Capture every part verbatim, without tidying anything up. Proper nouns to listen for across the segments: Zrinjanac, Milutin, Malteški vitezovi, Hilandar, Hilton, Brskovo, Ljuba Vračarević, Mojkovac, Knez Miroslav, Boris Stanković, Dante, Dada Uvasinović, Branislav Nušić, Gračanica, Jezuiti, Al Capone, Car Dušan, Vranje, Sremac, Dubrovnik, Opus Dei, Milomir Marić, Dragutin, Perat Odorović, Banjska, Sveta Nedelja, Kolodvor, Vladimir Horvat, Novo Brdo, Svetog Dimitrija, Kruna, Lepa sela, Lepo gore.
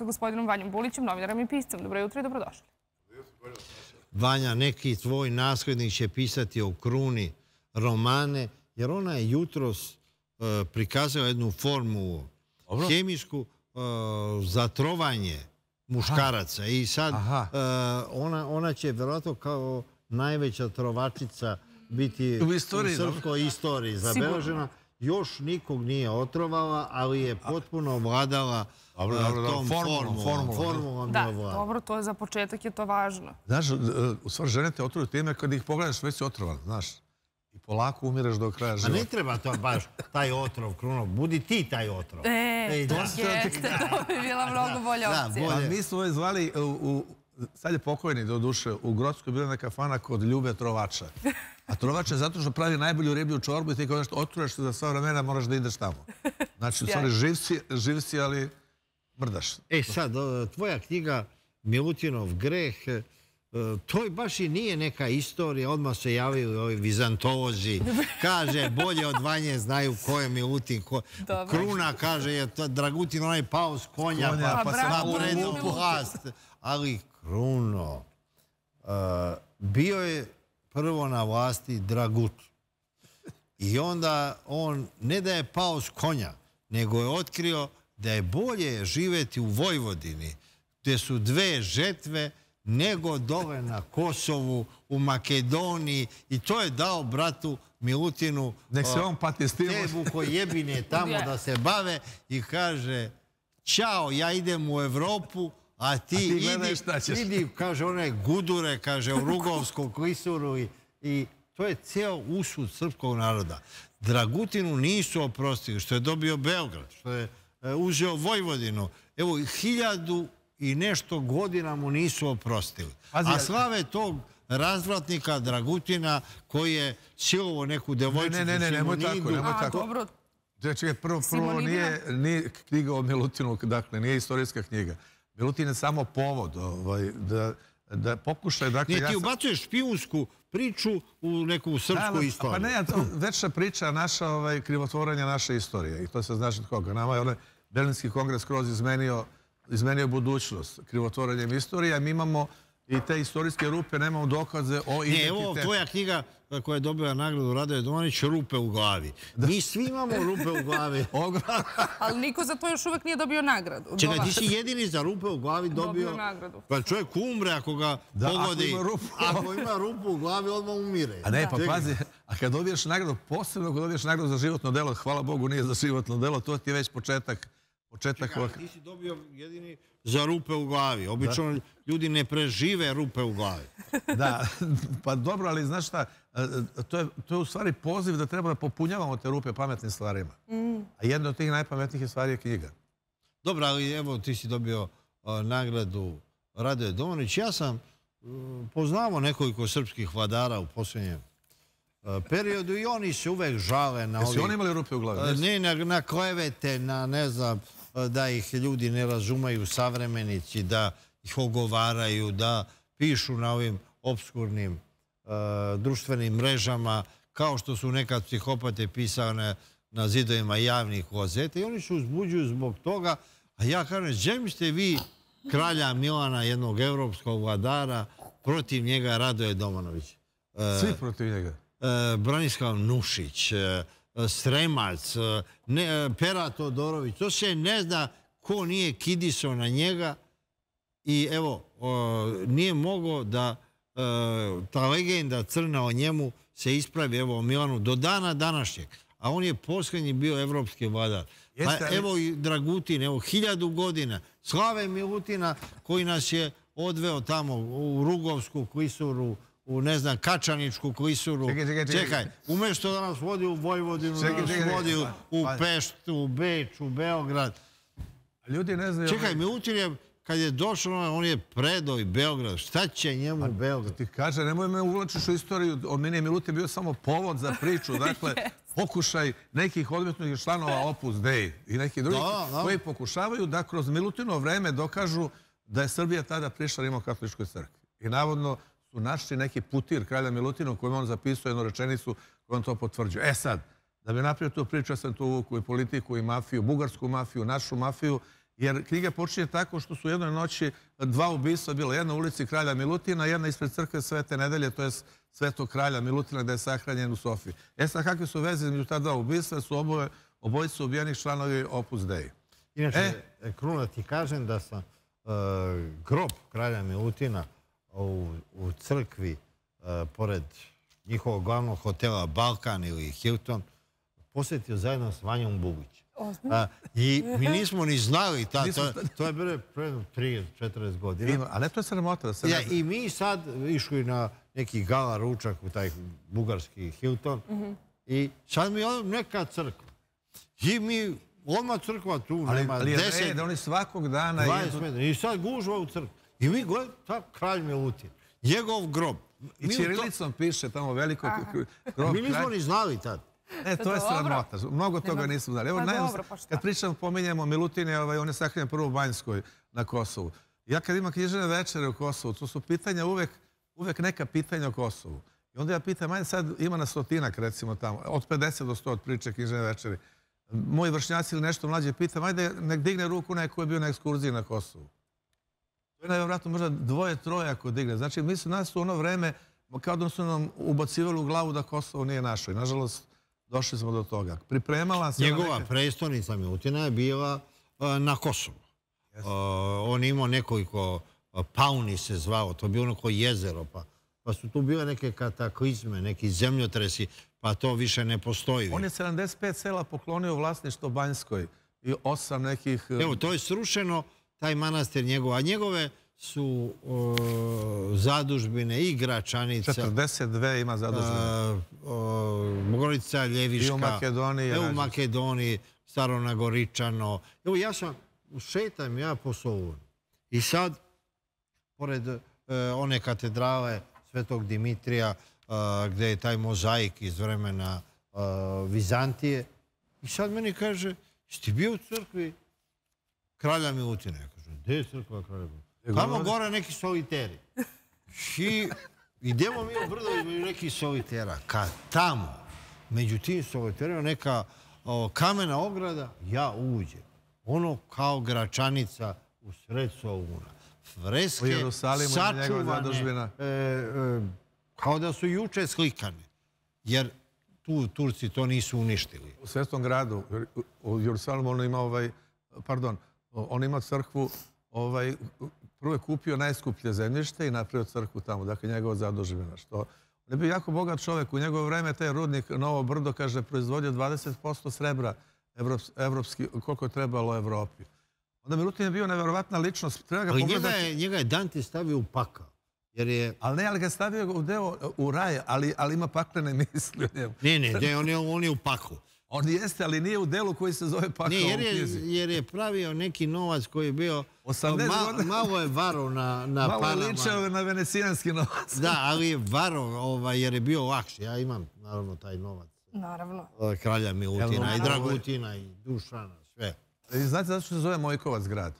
sa gospodinom Vanjom Bulićem, novinarom i piscem. Dobro jutro i dobrodošli. Vanja, neki tvoj naslednik će pisati o Kruni romane, jer ona je jutros prikazala jednu formu hemijsku za trovanje muškaraca. I sad ona će vjerojatno kao najveća trovačica biti u srpskoj istoriji zabeležena. Još nikog nije otrovala, ali je potpuno ovladala tom formulom. Da, dobro, to je za početak, je to važno. Znaš, u stvari žene te otruju time kada ih pogledaš, već si otrovan, znaš. I polako umireš do kraja života. A ne treba to baš taj otrov, Kruno, budi ti taj otrov. E, to jeste, to bi bila mnogo bolja opcija. Mi smo je zvali, sad je pokojni do duše, u Grockoj je bila neka kafana kod Ljube Trovača. A trovač je zato što pravi najbolju riblju čorbu i ti kao nešto otruješ se za sva vremena, moraš da ideš tamo. Znači, živ si, ali mrdaš. E sad, tvoja knjiga Milutinov greh, to baš i nije neka istorija. Odmah se javili ovi vizantolozi. Kaže, bolje od Vanje znaju ko je Milutin. Kruna kaže, je Dragutin onaj pao s konja, pa se napredno vlast. Ali Kruno, bio je prvo na vlasti Dragut. I onda on ne da je pao s konja, nego je otkrio da je bolje živjeti u Vojvodini, gdje su dve žetve, nego dole na Kosovu, u Makedoniji. I to je dao bratu Milutinu tebu koji jebine tamo da se bave i kaže, čao, ja idem u Evropu, a ti idi, kaže, one gudure, kaže, u Rugovsku klisuru i to je ceo usud srpskog naroda. Dragutinu nisu oprostili, što je dobio Beograd, što je uzeo Vojvodinu. Evo, hiljadu i nešto godina mu nisu oprostili. A slave tog razvratnika Dragutina koji je silovo neku devojčicu. Ne, ne, ne, nemoj tako, nemoj tako. Čekaj, prvo, prvo nije knjiga o Milutinu, dakle, nije istorijska knjiga. Milutin je samo povod da pokušaj... Ne, ti ubacuješ špijunsku priču u neku srpsku istoriju. Pa ne, veća priča naša krivotvoranja naše istorije. I to se znaš od koga. Nama je onaj Belenski kongres kroz izmenio budućnost krivotvoranjem istorije, a mi imamo i te istorijske rupe, nemamo dokaze o identitetu. Ne, evo, tvoja knjiga koja je dobila nagradu Radoje Domanović, rupe u glavi. Mi svi imamo rupe u glavi. Ali niko za to još uvek nije dobio nagradu. Čekaj, ti si jedini za rupe u glavi dobio nagradu. Pa čovjek umre ako ga pogodi. Ako ima rupu u glavi, odmah umire. A ne, pa pazi, a kad dobiješ nagradu, posebno kad dobiješ nagradu za životno delo, hvala Bogu nije za životno delo, to ti je već početak. Čekaj, ti si dobio jedini za rupe u glavi. Obično ljudi ne prežive rupe u glavi. Da, pa dobro, ali znaš šta, to je u stvari poziv da treba da popunjavamo te rupe pametnim stvarima. A jedna od tih najpametnijih stvari je knjiga. Dobro, ali evo ti si dobio nagradu Radoje Domanović. Ja sam poznavao nekoliko srpskih vladara u posljednjem periodu i oni se uvek žale na ovi... Jesi oni imali rupe u glavi? Ne, na klevete, na ne znam, da ih ljudi ne razumaju savremenici, da ih ogovaraju, da pišu na ovim opskurnim društvenim mrežama, kao što su nekad psihopate pisane na zidovima javnih klozeta i oni se uzbuđuju zbog toga, a ja kažem, čemu ste vi kralja Milana, jednog evropskog vladara, protiv njega Radoje Domanović? Svi protiv njega? Branislav Nušić, Sremac, Perat Odorović. To se ne zna ko nije kidisao na njega i evo, nije mogao da ta legenda crna o njemu se ispravi, evo, o Milanu do dana današnjeg. A on je posljednji bio evropski vladar. Evo i Dragutin, evo, hiljadu godina. Slave Milutina koji nas je odveo tamo u Rugovsku klisuru, u, ne znam, Kačaničku klisuru. Čekaj, čekaj, čekaj. Čekaj, umjesto da nas vodi u Vojvodinu, da nas vodi u Peštu, u Beč, u Beograd. Ljudi ne znaju... Čekaj, Milutin je, kad je došao, on je predao i Beograd. Šta će njemu Beograd? Ti kaže, nemoj me uvlačiš u istoriju, od mene je Milutin bio samo povod za priču. Dakle, pokušaj nekih odmetnih članova Opus Dei i nekih drugih koji pokušavaju da kroz Milutino vreme dokažu da je Srbija tada prišla Rimokatoličkoj crkvi. I navodno su našli neki putir kralja Milutina u kojem on zapisao jednu rečenicu koju on to potvrđuje. E sad, da bi napravio tu priču, ja sam tu uvuku i politiku i mafiju, bugarsku mafiju, našu mafiju Jer knjiga počinje tako što su u jednoj noći dva ubistva bila. Jedna u ulici Kralja Milutina, jedna ispred crkve Svete Nedelje, to je Svetog Kralja Milutina gde je sahranjen u Sofiji. E sad, kakve su veze između ta dva ubistva? Su obojice ubijenih članovi Opus Dei. Inače, Kruna, ti kažem da sam grob Kralja Milutina u crkvi pored njihovog glavnog hotela Balkan ili Hilton posjetio zajedno s Vanjom Bulićem. I mi nismo ni znali, to je bilo pre trideset četrdeset godina. Ali to je sramota. I mi sad išli na neki gala ručak u taj bugarski Hilton i sad mi je neka crkva. I mi, odmah crkva tu nema deset, dvadeset metara. I sad gužva u crkvu. I mi gledamo, ta Kralj Milutin, njegov grob. I ćirilicom piše tamo veliko grob. Mi nismo ni znali tad. Ne, to je sramota. Mnogo toga nismo znali. Kad pričamo, pominjamo Milutine, on je sahranjen prvo u Banjskoj na Kosovu. Ja kad imam knjižene večere u Kosovu, to su pitanja uvek neka pitanja o Kosovu. I onda ja pitam, ajde sad ima na stotinak recimo tamo, od pedeset do sto od priče knjižene večeri. Moji vršnjaci ili nešto mlađe pitam, ajde nek digne ruku neko je bio na ekskurziji na Kosovu. To je najvjerojatno možda dvoje, troje ako digne. Znači, mi su nas u ono vreme, kao da su nam ubacivali u glavu da Kosovo nije našo. I nažalost, došli smo do toga. Pripremala se... Njegova prestonica Milutina je bila na Kosovu. On imao nekoliko... Pauni se zvao, to je bilo neko jezero. Pa su tu bile neke kataklizme, neki zemljotresi, pa to više ne postoji. On je sedamdeset pet sela poklonio vlasništvo Banjskoj i osam nekih... Evo, to je srušeno, taj manastir njegov. A njegove su zadužbine i Gračanica. četrdeset dve ima zadužbine. Gorica Ljeviška. I u Makedoniji. Evo u Makedoniji, Staronagoričano. Evo, ja sam, šetam ja po Solunu. I sad, pored one katedrale Svetog Dimitrija, gde je taj mozaik iz vremena Vizantije. I sad meni kaže, jesi bio u crkvi Kralja Milutina? Ja kažem, gde je crkva Kralja Milutina? Tamo gore neki soliteri. I idemo mi u brdo između nekih solitera. Kad tamo, među tim soliterima, neka kamena ograda, ja uđem. Ono kao Gračanica u sred Soluna. Freske, sačuvane, kao da su juče slikane, jer tu Turci to nisu uništili. U Svetom gradu, u Jerusalimu, on ima ovaj, pardon, on ima crkvu, ovaj, prvo je kupio najskuplje zemljište i napravio crkvu tamo, dakle njegova zadužbina. On je bio jako bogat čovjek, u njegovo vreme taj rudnik Novo Brdo, kaže, proizvodio dvadeset posto srebra, evropski, koliko je trebalo Evropi. Onda Milutin je bio nevjerovatna ličnost. Ali njega je Dante stavio u pakao. Ali ne, ali ga je stavio u deo u raj, ali ima paklene misli u njemu. Ne, ne, on je u paklu. On jeste, ali nije u delu koji se zove pakao u knjizi. Ne, jer je pravio neki novac koji je bio... Malo je varo na Panama. Malo je ličao na venecijanski novac. Da, ali je varo jer je bio lakši. Ja imam, naravno, taj novac. Naravno. Kralja Milutina i Dragutina i Dušana, sve. Znate zašto se zove Mojkovac grad?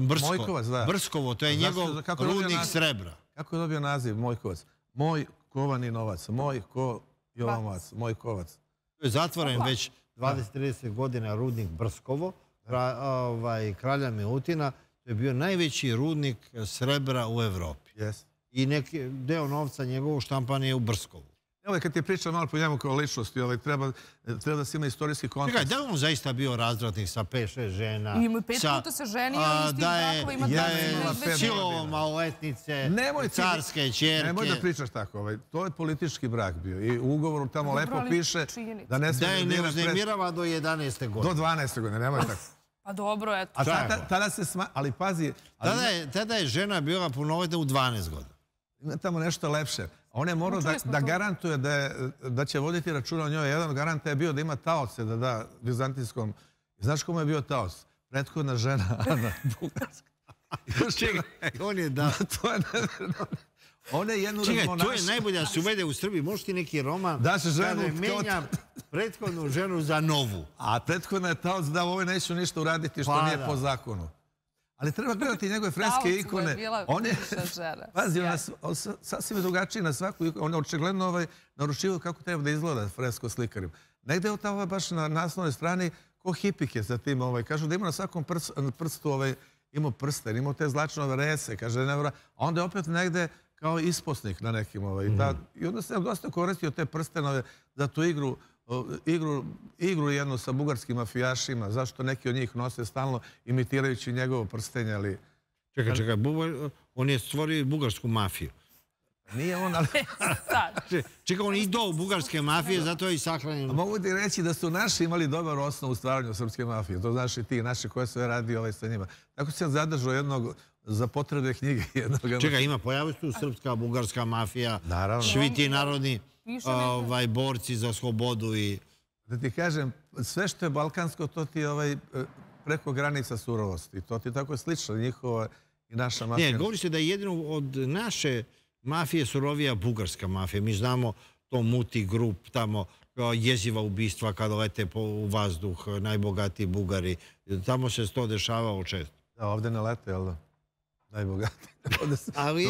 Brskovo, Brskovo, to je njegov rudnik srebra. Kako je dobio naziv Mojkovac? Moj kovani novac, moj kovac, Mojkovac. To je zatvoren već dvadeset trideset godina rudnik Brskovo, Kralja Milutina. To je bio najveći rudnik srebra u Evropi. I neki deo novca njegovog štampan je u Brskovu. Evo, kad ti pričam malo po njemu kao ličnosti, treba da se ima istorijski kontekst. Čekaj, da je on zaista bio razvratnik sa pet šest žena? I pet puta se ženio i s tim brakovima ima dvadeset dve silovao maloletnice, carske čerke. Nemoj da pričaš tako. To je politički brak bio. I u ugovoru tamo lepo piše da ne uznemirava do jedanaeste godine. Do dvanaeste godine, nemoj tako. Pa dobro, eto. Tada se sma... Ali pazi... Tada je žena bila punoletna u dvanaest godina. Ima tamo nešto lepše. On je morao da garantuje da će voditi računa o njoj. Jedan od garanta je bio da ima taoce da da vizantinskom... Znaš komu je bio taoc? Prethodna žena Ana Bugarska. Čekaj, on je da... Čekaj, to je najbolje da se uvede u Srbiji. Možeš ti neki roman da ne menja prethodnu ženu za novu. A prethodna je taoc da ovo neću ništa uraditi što nije po zakonu. Ali treba gledati njegove freske ikone. On je, pazi, on sasvim je drugačiji na svaku ikonu. On je očigledno naručivao kako treba da izgleda fresko slikarima. Negde je tamo baš na naslovnoj strani ko hipike sa tim, kažu da ima na svakom prstu, imao prsten, imao te zlačne rese, a onda je opet negde kao isposnik na nekim. I onda se dosta koristio te prstenove za tu igru, igru jednu sa bugarskim mafijašima, zašto neki od njih nose stalno imitirajući njegovo prstenje. Čekaj, čekaj, on je stvorio bugarsku mafiju. Nije on, ali... Čekaj, on je idol bugarske mafije, zato je i sahranjen. Mogu ti reći da su naši imali dobar osnov u stvaranju srpske mafije. To znaš i ti, naši koje sve radi ovaj sa njima. Tako sam zadržao jednog za potrebe knjige. Čekaj, ima, pojavio se tu srpska, bugarska mafija, šviti narodni borci za slobodu i... Da ti kažem, sve što je balkansko, to ti je preko granica surovosti. To ti je tako slično, njihova i naša mafija. Ne, govori se da je jedino od naše... Mafija je surovija bugarska mafija. Mi znamo to Muti grup, tamo jeziva ubistva kada lete u vazduh, najbogatiji Bugari. Tamo se to dešavao često. Da, ovdje ne lete, jel da? Najbogatiji.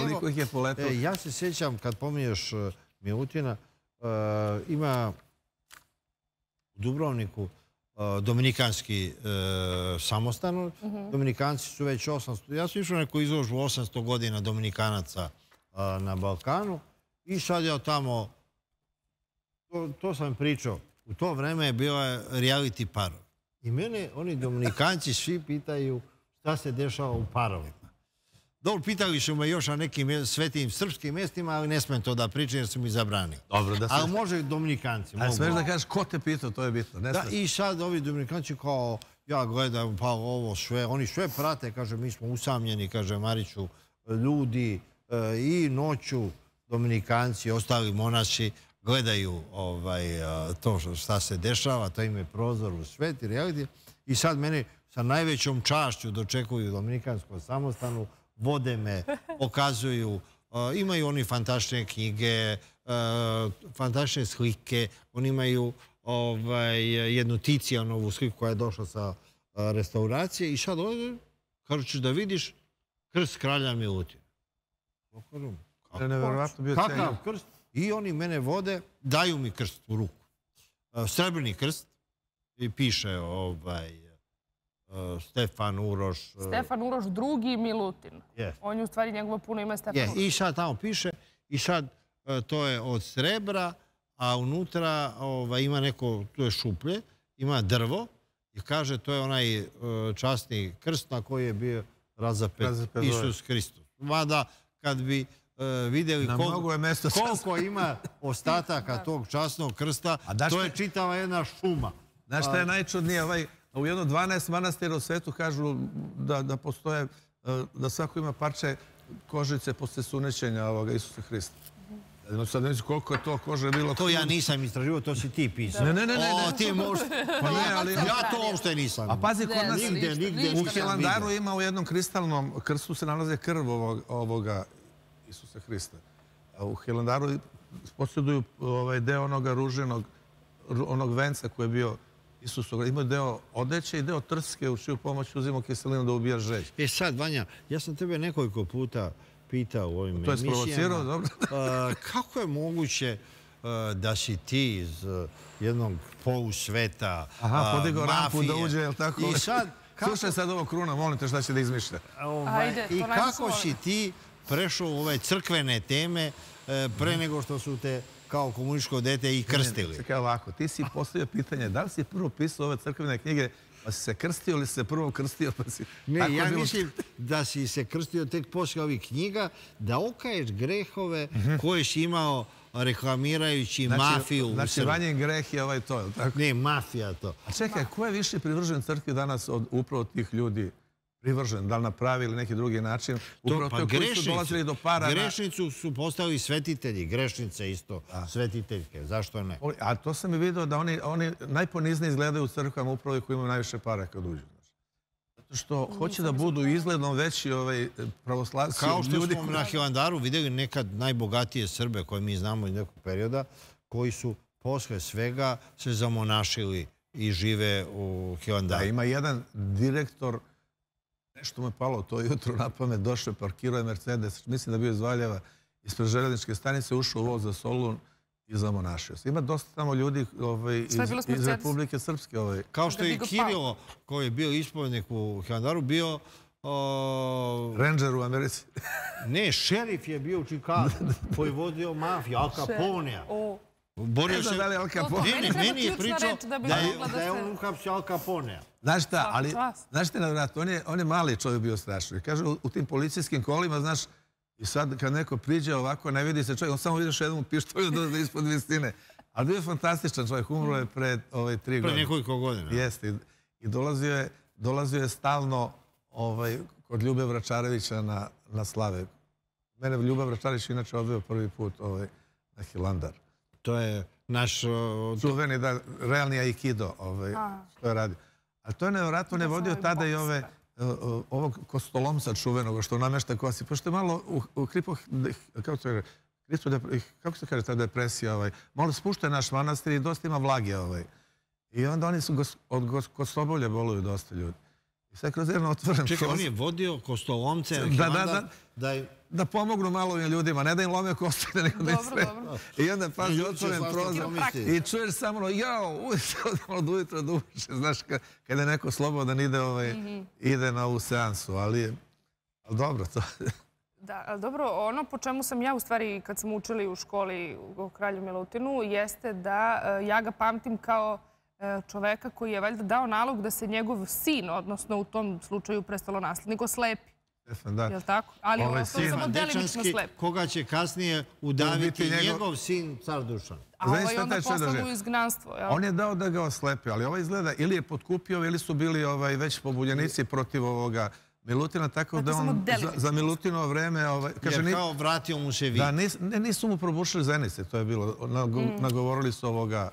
Toliko ih je poletao. Ja se sjećam, kad pominješ Milutina, ima u Dubrovniku dominikanski samostan. Dominikanci su već osamsto... Ja sam išao neku izložbu osamsto godina Dominikanaca na Balkanu i sad je tamo, to sam pričao, u to vreme je bio reality parov. I mene, oni dominikanci, svi pitaju šta se dešava u parovima. Dobro, pitali su me još na nekim svetim srpskim mjestima, ali ne smem to da pričam jer su mi zabranili. Ali može dominikanci. Ali smeš da kažeš ko te pitao, to je bitno. I sad ovi dominikanci kao, ja gledam pa ovo sve, oni sve prate, kaže, mi smo usamljeni, kaže Mariću, ljudi, i noću dominikanci, ostali monaši gledaju to šta se dešava, to im je prozor u svet i realiti. I sad meni sa najvećom čašću dočekuju dominikanskom samostanu, vode me, pokazuju, imaju oni fantastične knjige, fantastične slike, oni imaju jednu Ticianovu sliku koja je došla sa restauracije i sad ovdje, kada ćeš da vidiš, krst kralja Milutina. Kakav krst? I oni mene vode, daju mi krst u ruku. Srebrni krst i piše Stefan Uroš. Stefan Uroš drugi Milutin. On je u stvari njegovo puno ime Stefan Uroš. I sad tamo piše i sad to je od srebra, a unutra ima neko, tu je šuplje, ima drvo i kaže to je onaj časni krst na koji je bio razapet Isus Hristos. Mada kad bi vidjeli koliko ima ostataka tog časnog krsta, to je čitava jedna šuma. Znaš šta je najčudnije? U jedno dvanaest manastira u svetu kažu da postoje, da svako ima parče kožice posle sunećenja Isusa Hrista. Sad neću koliko je to kože bilo... To ja nisam istraživao, to si ti pisao. Ne, ne, ne, ne. O, ti možda... Ja to uopšte nisam. A pazi, kod nas... U Hilandaru ima u jednom kristalnom krstu se nalaze krv ovoga Isusa Hrista. U Hilandaru posjeduju deo onoga ruženog, onog venca koji je bio Isusov. Imaju deo odeće i deo trske u čiju pomoć uzimao kiselinu da ubija žeđ. E sad, Vanja, ja sam tebe nekoliko puta... pitao u ovim emisijama kako je moguće da si ti iz jednog polusveta mafije i sad... Slušaj sad ovo Kruna, molim te šta će da izmišlja. I kako si ti prešao u ove crkvene teme pre nego što su te kao komunističko dete i krstili? Čekaj ovako, ti si postavio pitanje da li si prvo pisao ove crkvene knjige pa si se krstio ili si se prvo krstio? Ne, ja mislim da si se krstio tek poslije ovih knjiga, da okaješ grehove koje si imao reklamirajući mafiju. Znači, Vanjin greh je ovaj to, je li tako? Ne, mafija to. A čekaj, ko je više privržen crkvi danas od upravo tih ljudi? Privržen, da li napravi ili neki drugi način? Upravo to koji su dolazili do para... Grešnicu su postali svetitelji, grešnice isto, svetiteljke, zašto ne? A to sam i vidio da oni najponiznije izgledaju u crkvama upravo i koji imaju najviše para kad uđu. Zato što hoće da budu izgledno veći pravoslavci. Kao što smo na Hilandaru vidjeli nekad najbogatije Srbe koje mi znamo iz nekog perioda, koji su posle svega se zamonašili i žive u Hilandaru. Ima jedan direktor... Nešto mu je palo to jutro na pamet, došao je, parkirao je Mercedes, mislim da bio iz Valjeva, ispred željezničke stanice, ušao u voz za Solun i i zamonašio se. Ima dosta tamo ljudi iz Republike Srpske. Kao što je Kirilo, koji je bio ispovednik u Hilandaru, bio... Ranger u Americi. Ne, šerif je bio u Čikagu, koji je vodio mafiju, Al Caponea. Ne znam da li Al Capone. Ne, ne, meni je pričao da je on uhapsio Al Caponea. Znaš šta, ali, znaš ti na vrat, on je mali čovjek bio strašno. Kaže, u tim policijskim kolima, znaš, i sad kad neko priđe ovako, ne vidi se čovjek, on samo vidiš jednom pištolju da ispod visine. Ali bio je fantastičan čovjek, umro je pred ove tri godine. Pred nekoliko godina. Jeste. I dolazio je stalno kod Ljube Vračarevića na slave. Mene Ljube Vračarević inače odveo prvi put na Hilandar. To je naš... Čuveni, da, realni aikido što je radio. Ali to je nevjerojatno, ne vodio tada i ove... ovog kostolomca čuvenog što namješta kosi, pošto je malo u kripo, kako se kaže ta depresija, malo spušta naš manastir i dosta ima vlage. I onda oni su od kostobolja boluju dosta ljudi. I sad kroz jedno otvoren... Čekaj, on je vodio kostolomce da pomognu malo ljudima, ne da im lome kostine, nego da im sve. I onda pazi otvoren prozor i čuješ samo ono, jao, uvijek do ujutro da uviše, znaš, kada je neko slobodan ide na ovu seansu, ali je dobro to. Da, ali dobro, ono po čemu sam ja u stvari kad sam učila u školi o kralju Milutinu, jeste da ja ga pamtim kao čoveka koji je valjda dao nalog da se njegov sin, odnosno u tom slučaju prestolonaslednik, oslepi. Je li tako? Ali ovo je samo delimično slep. Koga će kasnije udaviti njegov sin, car Dušan. A ovo je onda poslan u izgnanstvo. On je dao da ga oslepi, ali ovo izgleda ili je potkupio ili su bili već pobuljenici protiv ovoga Milutina, tako da on za Milutinovo vreme... Jer kao vratio mu se vi. Da, nisu mu probušili zenice, to je bilo. Nagovorili su ovoga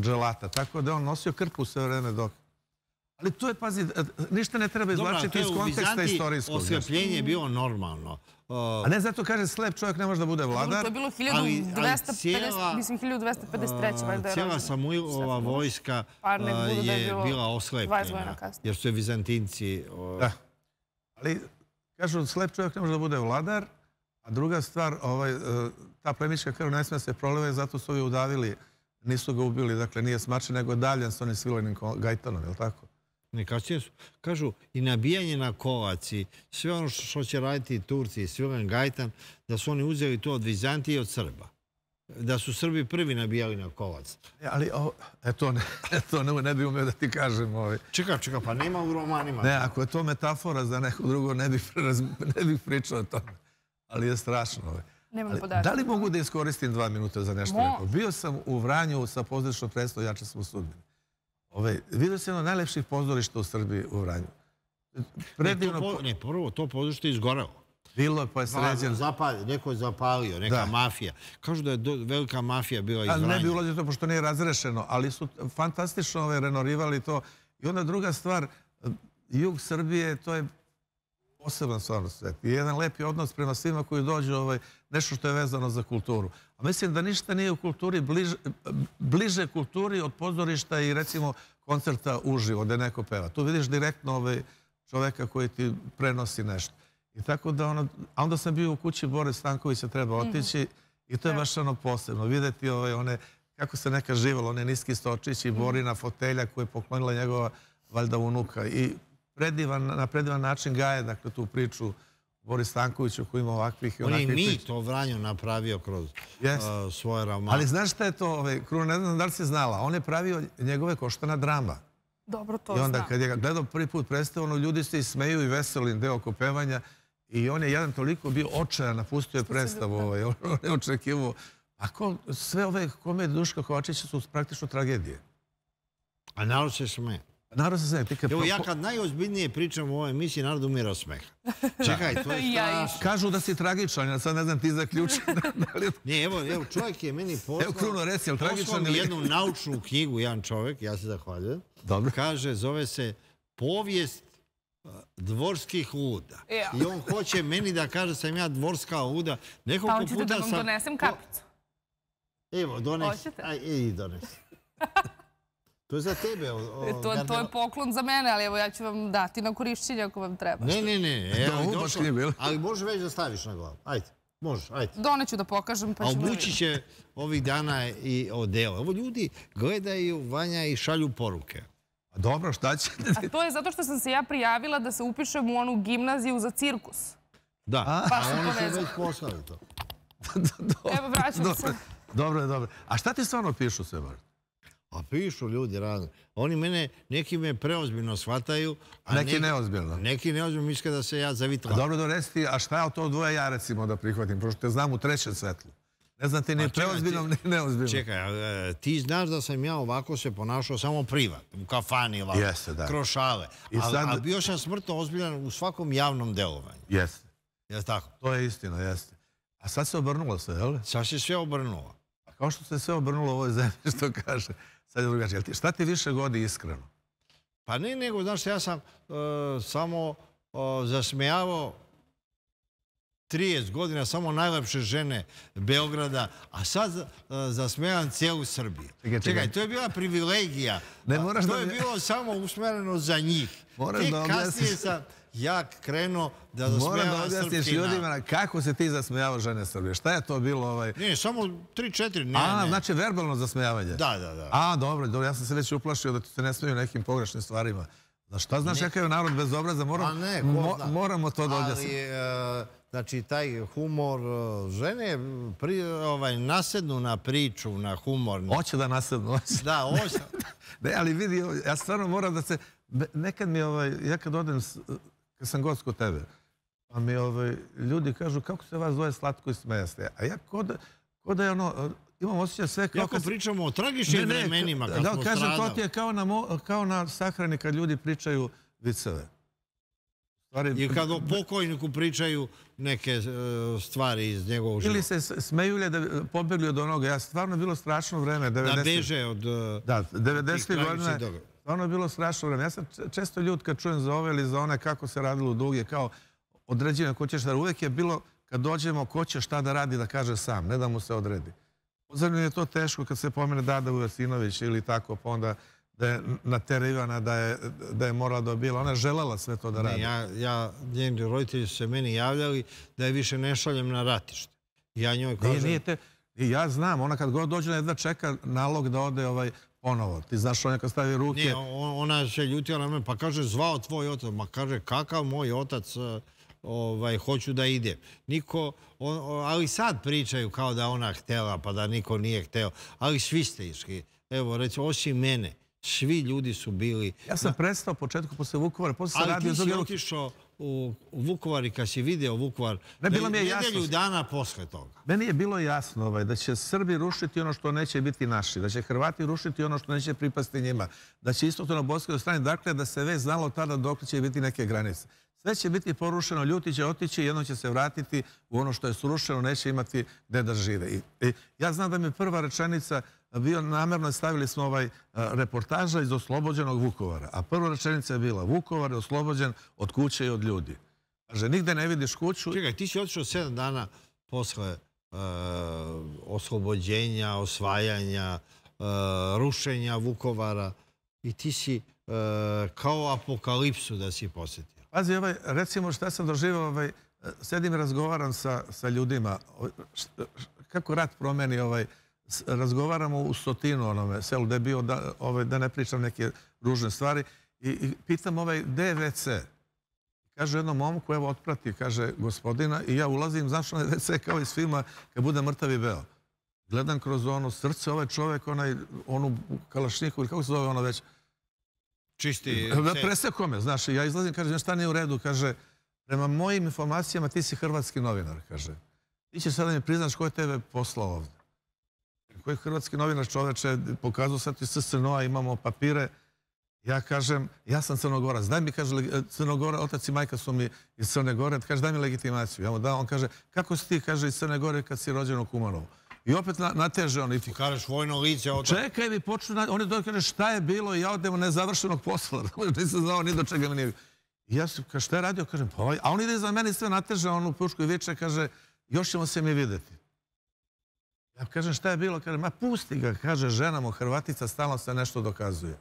dželata, tako da on nosio krpu sve vreme dok... Ali tu je, pazi, ništa ne treba izvlačiti iz konteksta istorijskog. Dobro, to je u Bizantiji osvepljenje je bilo normalno. A ne, zato kaže slep čovjek ne može da bude vladar. To je bilo hiljadu dvesta pedeset treće. Cijela Samuilova vojska je bila oslepljena. Jer su je Bizantinci... Da. Ali, kažu, slep čovjek ne može da bude vladar, a druga stvar, ta plemička krv ne smije se proliva i zato su ju udavili. Nisu ga ubili, dakle, nije smačen, nego daljan s onim svilenim gajtanom, je li tako? Kažu, i nabijanje na kolaci, sve ono što će raditi Turci i svilen gajtan, da su oni uzeli to od Vizantije i od Srba. Da su Srbi prvi nabijali na kolac. Ali, eto, ne bi umeo da ti kažem. Čekaj, čekaj, pa nema u romanima. Ne, ako je to metafora za neko drugo, ne bih pričao o tome. Ali je strašno. Da li mogu da iskoristim dva minuta za nešto rekao? Bio sam u Vranju sa pozorišnom predstavom Jače smo sudbine. Vidio sam jedno od najlepših pozorišta u Srbiji u Vranju. Ne, prvo, to pozorište je izgorelo. Bilo je, pa je sređeno. Neko je zapalio, neka mafija. Kažu da je velika mafija bila iz Vranja. Ne bi ulazio to, pošto nije razrešeno, ali su fantastično renovirali to. I onda druga stvar, jug Srbije, to je poseban stvarno svet. I jedan lepi odnos prema svima koji dođu nešto što je vezano za kulturu. A mislim da ništa nije u kulturi, bliže kulturi od pozorišta i recimo koncerta uživo, gde neko peva. Tu vidiš direktno čoveka koji ti prenosi nešto. I tako da, a onda sam bio u kući Bore Stankovića, treba otići i to je baš ono posebno. Videti one, kako se neka živalo, one niski stočići, Borina fotelja koju je poklonila njegova valjda unuka i na predivan način gaje, dakle, tu priču Boris Stankoviću koji ima ovakvih i onakvih priča. On je mit o Vranju napravio kroz svoje romane. Ali znaš šta je to, Kruna, ne znam da li si znala, on je pravio njegove koštana drama. Dobro, to znam. I onda kad je gledao prvi put predstavu, ono, ljudi se i smeju i veseli deo oko pevanja i on je jedan toliko bio očajan, napustio je predstavu, on je očekivao. A sve ove komedije Duška Kovačića su praktično tragedije. A narod se smeje. Evo ja kad najozbiljnije pričam u ovoj emisiji, narod umira od smeha. Čekaj, to je strašno. Kažu da si tragičan, ja sad ne znam ti zaključiti. Ne, evo čovjek je meni poslao mi jednu naučnu knjigu, jedan čovjek, ja se zahvaljujem. Kaže, zove se Povijest dvorskih luda. I on hoće meni da kaže sam ja dvorska luda. Pa hoćete da vam donesem kapicu? Evo, donesi. I donesi. To je za tebe. To je poklon za mene, ali evo ja ću vam dati na korišćenje ako vam treba. Ne, ne, ne. Ali možeš već da staviš na glavu. Ajde. Može, ajde. Doneću da pokažem pa ćemo vidjeti. A obući će ovih dana i odeo. Evo ljudi gledaju Vanja i šalju poruke. A dobro, šta će? A to je zato što sam se ja prijavila da se upišem u onu gimnaziju za cirkus. Da, a oni su već poslali to. Evo, vraćam se. Dobro je, dobro. A šta ti stvarno pišu sve, Marta? A pišu ljudi razno. Oni mene, neki me preozbiljno shvataju. Neki neozbiljno. Neki neozbiljno misle da se ja zavitlam. Dobro, da reci ti, a šta je od to dvoje ja recimo da prihvatim? Prošto te znam u trećem svetlu. Ne znam ti ni preozbiljno, ni neozbiljno. Čekaj, ti znaš da sam ja ovako se ponašao samo privat. U kafani ovako, krošale. A bio sam smrtno ozbiljan u svakom javnom delovanju. Jeste. Jeste tako? To je istina, jeste. A sad se obrnulo sve, jel? Sad se sve obrnulo. A kao što se sve obrnulo u ovoj zemlji, što kaže, sad je drugačije. Šta ti više godi iskreno? Pa ne, nego, znaš, ja sam samo zasmejavao trideset godina samo najlepše žene Beograda, a sad zasmejan cijelu Srbiju. Čekaj, to je bila privilegija. To je bilo samo usmereno za njih. Tek kasnije sam... ja krenuo da zasmejava Srpkina. Moram da objasniš ljudima kako se ti zasmejavao žene Srbije. Šta je to bilo? Ne, samo tri četiri. A, znači verbalno zasmejavanje. Da, da, da. A, dobro, ja sam se već uplašio da ti se ne smeju nekim pogrešnim stvarima. Šta znaš kakav je narod bez obraza? Moramo to da objasniti. Ali, znači, taj humor žene nasednu na priču, na humor. Hoće da nasednu. Da, hoće. Ne, ali vidi, ja stvarno moram da se... Nekad mi, ja kad odem... kad sam gost kod tebe, pa mi ljudi kažu kako se vas zove Slatko i smejaste. A ja ko da je ono, imam osjećaj sve kao... Jako pričamo o tragičnim vremenima, kako smo stradali. Kažem, to ti je kao na sahrani kad ljudi pričaju viceve. I kad o pokojniku pričaju neke stvari iz njegovog života. Ili se smejulje da pobegli od onoga. Ja, stvarno je bilo strašno vreme. Da beže od... Da, devedesetih godina... Stvarno je bilo strašno vreme. Ja sam često ljud kad čujem za ove ili za one kako se radilo u duge, kao određenje ko će šta. Uvijek je bilo kad dođemo ko će šta da radi da kaže sam, ne da mu se odredi. Pozorno je to teško kad se pomene Dada Uvasinović ili tako, pa onda da je naterivana, da je morala dobila. Ona je želela sve to da radi. Njeni roditelji su se meni javljali da je više ne šaljem na ratište. Ja njoj kažem... Ja znam, ona kad god dođe jedva čeka nalog da ode ovaj... ponovo. Ti znaš što neka stavi ruke... Nije, ona se ljutila na mene, pa kaže, zvao tvoj otac. Ma kaže, kakav moj otac, hoću da idem. Niko, ali sad pričaju kao da ona htela, pa da niko nije hteo. Ali svi ste išli. Evo, recimo, osim mene, svi ljudi su bili... Ja sam prestao početku posle Vukovara, posle sam radio... Ali ti si otišao u Vukovar i kad si video Vukovar... Nedelju dana posle toga. Meni je bilo jasno da će Srbi rušiti ono što neće biti naši, da će Hrvati rušiti ono što neće pripasti njima, da će isto to na bosanskoj strani, dakle da se već znalo tada dok će biti neke granice. Sve će biti porušeno, ljudi će otići i jednom će se vratiti u ono što je srušeno, neće imati gde da žive. Ja znam da mi je prva rečenica bio, namerno stavili smo ovaj reportaža iz oslobođenog Vukovara, a prva rečenica je bila Vukovar je oslobođen od kuće i od ljudi. Kaže, nigde ne vidiš kuću. Čekaj, ti si otišao sedam dana posle oslobođenja, osvajanja, rušenja Vukovara i ti si kao apokalipsu da si posjetio. Pazi, recimo šta sam doživao, sedim i razgovaram sa ljudima, kako rat promeni, razgovaramo u Sotinu, onome selu gde je bio, da ne pričam neke ružne stvari, i pitam gde je ve ce? Kaže jednom momku, evo otprati, kaže gospodina, i ja ulazim, znaš onaj ve ce kao iz filma kad bude mrtav i beo. Gledam kroz ono srce, ovaj čovek, onu kalašniku, ili kako se zove ono već, čisti... Preseko me, znaš, ja izlazim, kažem, šta nije u redu, kaže, prema mojim informacijama ti si hrvatski novinar, kaže. Ti ćeš sada mi priznaš ko je tebe poslao ovde. Koji hrvatski novinar, čoveče, pokazao sad ti es es en o a, imamo papire. Ja kažem, ja sam Crnogorac, daj mi, kaže, Crnogora, otac i majka su mi iz Crne Gore, kaže, daj mi legitimaciju. Ja mu dao, on kaže, kako si ti, kaže, iz Crne Gore kad si rođen u Kumanovu? I opet nateže on. Ti kažeš vojno lice. Čekaj mi počne, on je dođe kaže šta je bilo i ja odem u nezavršenog posla. Nisam znao ni do čega mi nije bilo. I ja sam, šta je radio? Kažem, pa ovaj. A on ide za meni sve nateže, on u pušku i viče, kaže, još ćemo se mi videti. Ja kažem, šta je bilo? Kaže, ma pusti ga, kaže, žena mu Hrvatica stalno se nešto dokazuje.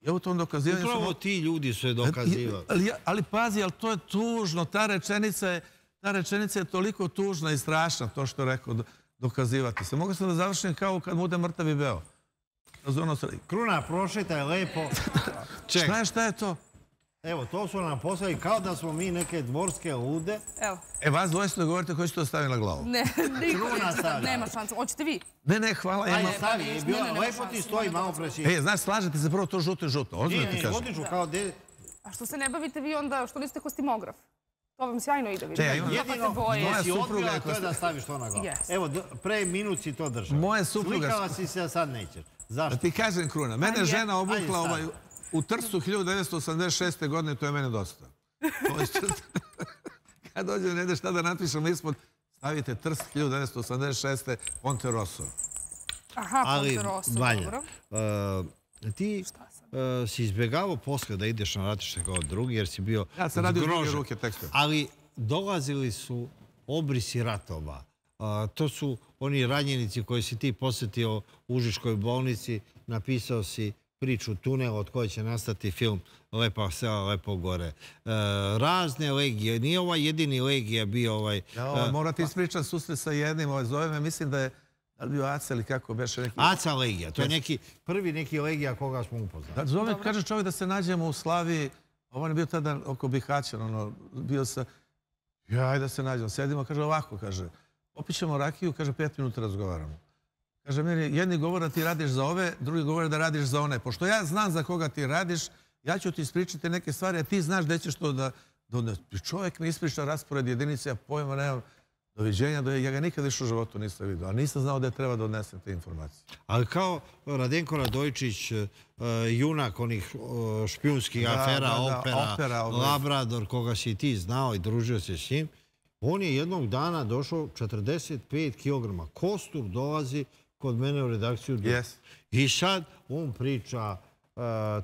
Ja u tom dokazivanju... Upravo ti ljudi su je dokazivali. Ali pazi, ali to je tužno, ta rečenica je... Ta rečenica je toliko tužna i strašna, to što je rekao, dokazivati se. Mogu sam da završim kao kad bude mrtav i beo. Kruna, prošetaj lepo. Šta je, šta je to? Evo, to su nam poslali kao da smo mi neke dvorske lude. Evo. E, vas dvojstvo govorite koji ću to staviti na glavu. Ne, Kruna stavlja. Nema šancu. Hoćete vi? Ne, ne, hvala. Ajde, stavi. Lepo ti stoji malo prešina. E, znaš, slažete se prvo to žuto i žuto. Ne, ne, godiču kao de... A što se ne bavite vi onda, što niste kostimograf? To vam sjajno ide, vidim. Jedino, moja supruga je to da staviš to na glavu. Evo, pre minut si to držao. Moja supruga... Slikala si se, a sad nećeš. Zašto? Da ti kažem, Kruna, mene je žena obukla u Trstu hiljadu devetsto osamdeset šeste. godine, to je mene dosta. Kad dođem, ne ide šta da natpišem ispod, stavite Trst hiljadu devetsto osamdeset šeste. Ponte Rosso. Aha, Ponte Rosso, dobro. Ali, Vanja, ti... si izbjegavao posle da ideš na ratište kao drugi, jer si bio zgrožen. Ja sam radio druge ruke tekstu. Ali dolazili su obrisi ratova. To su oni ranjenici koji si ti posjetio u Užičkoj bolnici. Napisao si priču Tunel od koje će nastati film Lepa sela, lepo gore. Razne legije. Nije ova jedini legija bio ovaj... Morate ispričati susret sa jednim. Zove me, mislim da je... bio Aca ili kako beše neki... Aca legija, to je neki prvi neki legija koga smo upoznali. Zove, kaže čovjek da se nađemo u Slaviji, on je bio tada oko Bihaćan, ono, bio sa... Jaj, da se nađemo, sedimo, kaže ovako, kaže, opićemo rakiju, kaže, pet minuta razgovaramo. Kaže, meni, jedni govore da ti radiš za ove, drugi govore da radiš za one. Pošto ja znam za koga ti radiš, ja ću ti ispričati neke stvari, a ti znaš gde ćeš to da... Čovjek mi ispriča raspored jedinice, ja pojma nemam... Doviđenja, ja ga nikad više u životu nisam vidio, a nisam znao da je treba da odnesem te informacije. Ali kao Radenko Radojičić, junak onih špijunskih afera, opera, Labrador, koga si ti znao i družio se s njim, on je jednog dana došao četrdeset pet kilograma. Kostur dolazi kod mene u redakciju. I sad on priča,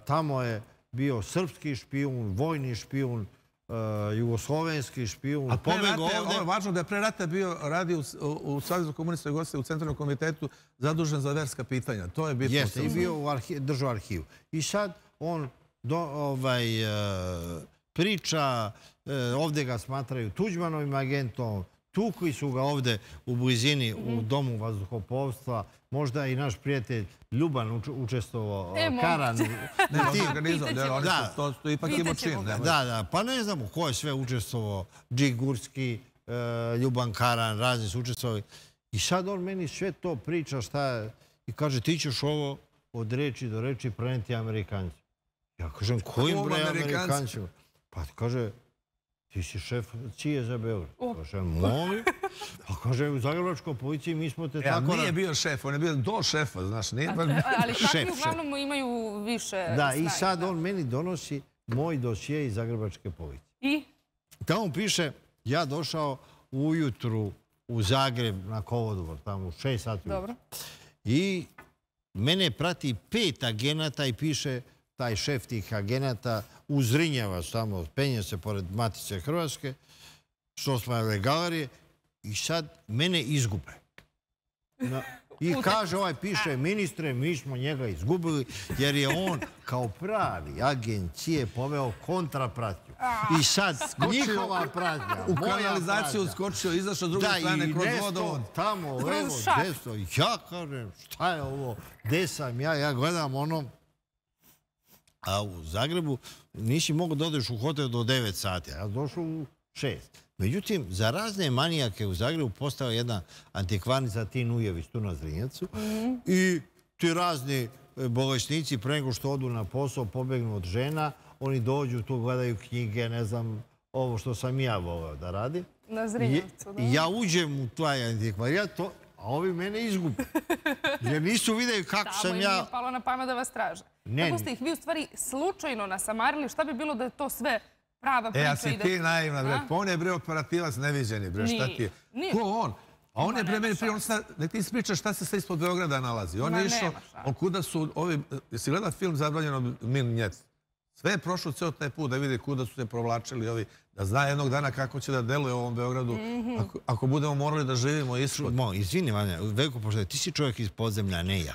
tamo je bio srpski špijun, vojni špijun, jugoslovenski špijun. Važno da je pre rata bio radi u Savjezu komunista Jugoslavije u Centralnom komitetu zadužen za verska pitanja. To je bitno. Jeste, i bio držao arhivu. I sad on priča, ovdje ga smatraju Tuđmanovim agentom, tukli su ga ovdje u blizini u Domu vazduhoplovstva. Možda je i naš prijatelj Ljuban učestvovao, Karan. Ne, on je organizovao, to je ipak imao čin. Da, da, pa ne znamo ko je sve učestvovao. Džig Gurski, Ljuban Karan, razni su učestvovali. I sad on meni sve to priča šta je i kaže ti ćeš ovo od reči do reči preneti Amerikancu. Ja kažem kojim bre Amerikancima? Pa kaže... Ti si šef Cije za Beograd. Kaže, molim. Pa kaže, u zagrebačkoj policiji mi smo te tako... Nije bio šef, on je bio do šefa, znaš. Ali takvi uglavnom imaju više... Da, i sad on meni donosi moj dosije iz zagrebačke policije. I? Tamo on piše, ja došao ujutru u Zagreb na Kolodvor, tamo u šest sati. Dobro. I mene prati pet agenata i piše... taj šef tih agenata uzrinjava samo, penje se pored Matice Hrvatske, s osmajale galerije i sad mene izgube. I kaže, ovaj piše, ministre, mi smo njega izgubili jer je on kao pravi agencije poveo kontrapratnju. I sad njihova pratnja, u kanalizaciju uskočio, izašao druge strane kroz vodovod. Tamo, levo, desno. Ja kažem, šta je ovo, gde sam ja, ja gledam onom. A u Zagrebu nisi mogao da odeš u hotel do devet sati, a došao u šest. Međutim, za razne manijake u Zagrebu postao jedna antikvarnica Tin Ujević tu na Zrinjacu i ti razni bolesnici pre nego što odu na posao, pobegnu od žena, oni dođu tu, gledaju knjige, ne znam, ovo što sam ja voleo da radim. Na Zrinjavcu, da? Ja uđem u taj antikvarijat, a ovi mene izgubi. Jer nisu videli kako sam ja... Tamo im nije palo na pamet da vas traže. Kako ste ih vi u stvari slučajno nasamarili? Šta bi bilo da je to sve prava priča? E, a si ti naivna, bre. Pa on je, bre, operativac neviđeni, bre. Šta ti je? Ko on? A on je, bre, meni prije, nek ti ispričaš šta se sve ispod Beograda nalazi. On je išao, kuda su ovi... Jesi gledao film Zabranjeno minjet? Sve je prošlo ceo taj put da vidi kuda su se provlačili ovi, da zna jednog dana kako će da deluje u ovom Beogradu, ako budemo morali da živimo ishod. Mo, izvini, Vanja, veliko pošto, ti si čovjek iz podzemlja, ne ja.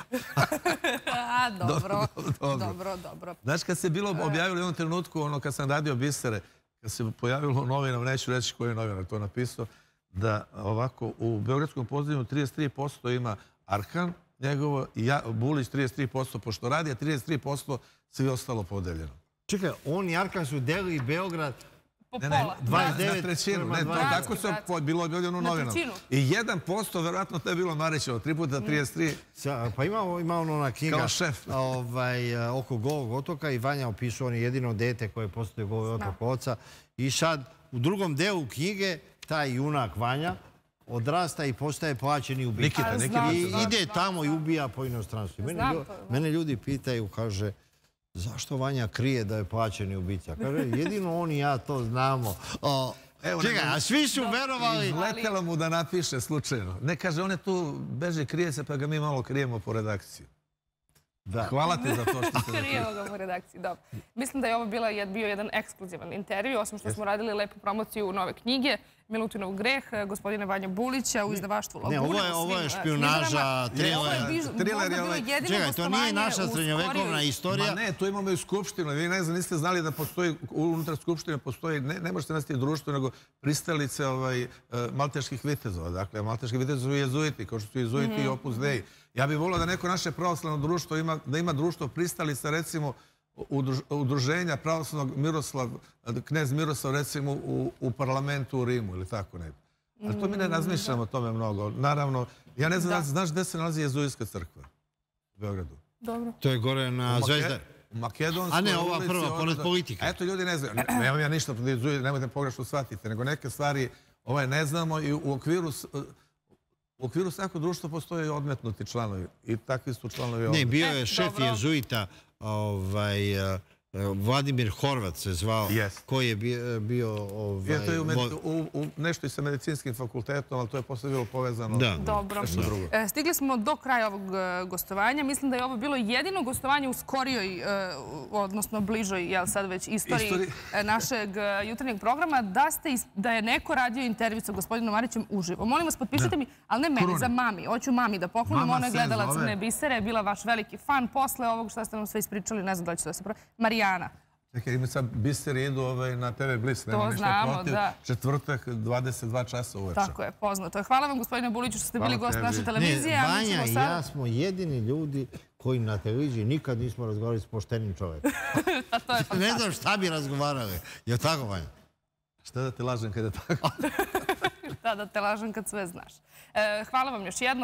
A, dobro, dobro, dobro. Znaš, kad se bilo objavili u jednom trenutku, ono, kad sam radio bisere, kad se pojavilo u novinama, neću reći koji je novinar to napisao, da ovako u Beogradskom pozdravu trideset tri posto ima Arkan, njegovo Bulić trideset tri posto pošto radi, a trideset tri posto sve ostalo podeljeno. Čekaj, on i Arkan su delili Beograd na trećinu. Tako se bilo objavljeno u novinama. I jedan posto, verovatno to je bilo Marićevo, tri puta trideset tri. Pa ima ono ona knjiga oko Golog otoka i Vanja opisao, on je jedino dete koje postoje Goli otok oca. I sad u drugom delu knjige taj junak Vanja odrasta i postaje plaćeni ubica. I ide tamo i ubija po inostranstvu. Mene ljudi pitaju, kaže, zašto Vanja krije da je plaćeni ubica? Kaže, jedino on i ja to znamo. Čekaj, a svi su verovali... Izletelo mu da napiše slučajno. Ne, kaže, on je tu, beže, krije se, pa ga mi malo krijemo po redakciji. Hvala ti za to što ste... Krijemo ga po redakciji, dobro. Mislim da je ovo bio jedan ekskluzivan intervju, osim što smo radili lepu promociju nove knjige, Milutinov greh, gospodine Vanja Bulića u izdavaštvu Lagune. Ne, ovo je špionaža, triler. Čekaj, to nije naša srednjovekovna istorija. Ma ne, tu imamo i Skupštinu. Vi ne znam, niste znali da postoji, unutar Skupštine postoji, ne možete nastiti društvo, nego pristalice malteških vitezova. Dakle, malteški vitezovi Jezuiti, kao što su Jezuiti i Opus Dei. Ja bih volao da neko naše pravoslavno društvo ima društvo pristalica, recimo, udruženja pravoslavnog Miroslav, knez Miroslav, recimo, u parlamentu u Rimu ili tako ne. Ali to mi ne razmišljamo o tome mnogo. Naravno, ja ne znam, znaš gde se nalazi Jezuitska crkva u Beogradu? To je gore na Zvezdari. U Makedonskoj ulici. A ne, ova prva, pored politika. Eto, ljudi ne znaju. Nemam ja ništa, nemojte pogrešno shvatiti, nego neke stvari ne znamo i u okviru... U okviru svako društvo postoje odmetnuti članovi i takvi su članovi ovdje. Ne, bio je šef Jezuita, Vladimir Horvat se zvao, koji je bio... Nešto i sa medicinskim fakultetom, ali to je posle bilo povezano. Dobro. Stigli smo do kraja ovog gostovanja. Mislim da je ovo bilo jedino gostovanje u skorijoj, odnosno bližoj, jel sad već, istoriji našeg jutarnjeg programa, da je neko radio intervju sa gospodinom Marićem uživo. Molim vas, potpišite mi, ali ne meni, za mami. Hoću mami da poklonim. Ona je gledala Crne bisere, bila vaš veliki fan. Posle ovog što ste nam sve ispričali, ne znam da li ću da se prošli. Marijana. Čekaj, ima sad biseri idu na te ve Blic, nema ništa protiv. Četvrtak, dvadeset dva časa uveče. Tako je, poznato je. Hvala vam, gospodine Buliću, što ste bili gost naše televizije. Vanja i ja smo jedini ljudi koji na televiziji nikad nismo razgovarali s poštenim čovekom. Ne znam šta bi razgovarali. Je li tako, Vanja? Šta da te lažem kada je tako? Da, da te lažem kad sve znaš. Hvala vam još jednom.